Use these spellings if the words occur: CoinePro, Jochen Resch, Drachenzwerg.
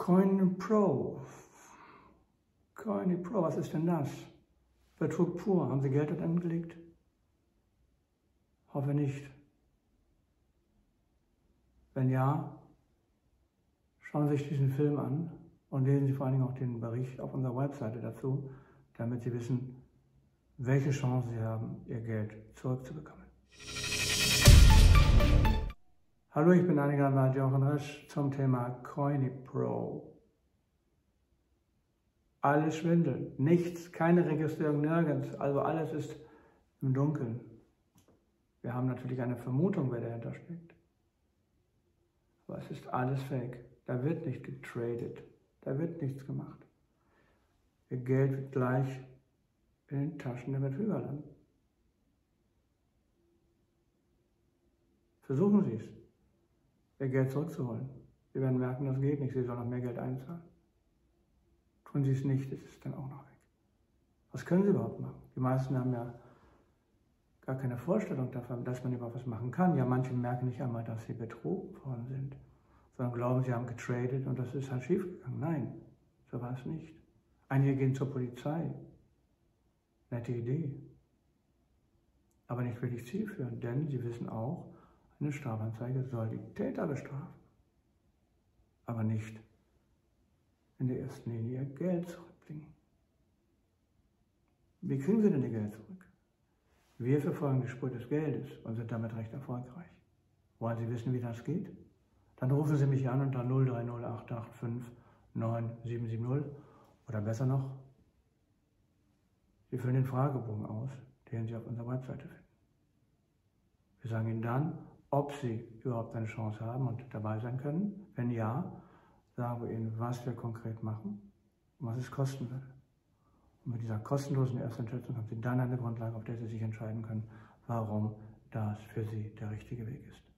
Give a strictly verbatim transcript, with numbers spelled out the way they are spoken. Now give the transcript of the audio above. CoinePro. CoinePro, was ist denn das? Betrug pur. Haben Sie Geld dort angelegt? Hoffe nicht. Wenn ja, schauen Sie sich diesen Film an und lesen Sie vor allen Dingen auch den Bericht auf unserer Webseite dazu, damit Sie wissen, welche Chancen Sie haben, Ihr Geld zurückzubekommen. Hallo, ich bin Rechtsanwalt Resch zum Thema CoinePro. Alles Schwindel, nichts, keine Registrierung, nirgends, also alles ist im Dunkeln. Wir haben natürlich eine Vermutung, wer dahinter steckt. Aber es ist alles fake. Da wird nicht getradet, da wird nichts gemacht. Ihr Geld wird gleich in den Taschen der Betrüger landen. Versuchen Sie es, Ihr Geld zurückzuholen. Sie werden merken, das geht nicht, Sie sollen noch mehr Geld einzahlen. Tun Sie es nicht, ist es dann auch noch weg. Was können Sie überhaupt machen? Die meisten haben ja gar keine Vorstellung davon, dass man überhaupt was machen kann. Ja, manche merken nicht einmal, dass sie betrogen worden sind, sondern glauben, sie haben getradet und das ist halt schiefgegangen. Nein, so war es nicht. Einige gehen zur Polizei. Nette Idee. Aber nicht wirklich zielführend, denn sie wissen auch, eine Strafanzeige soll die Täter bestrafen. Aber nicht in der ersten Linie ihr Geld zurückbringen. Wie kriegen Sie denn Ihr Geld zurück? Wir verfolgen die Spur des Geldes und sind damit recht erfolgreich. Wollen Sie wissen, wie das geht? Dann rufen Sie mich an unter null drei null acht acht fünf neun sieben sieben null oder besser noch, Sie füllen den Fragebogen aus, den Sie auf unserer Webseite finden. Wir sagen Ihnen dann, ob Sie überhaupt eine Chance haben und dabei sein können. Wenn ja, sagen wir Ihnen, was wir konkret machen und was es kosten würde. Und mit dieser kostenlosen Erstentschätzung haben Sie dann eine Grundlage, auf der Sie sich entscheiden können, warum das für Sie der richtige Weg ist.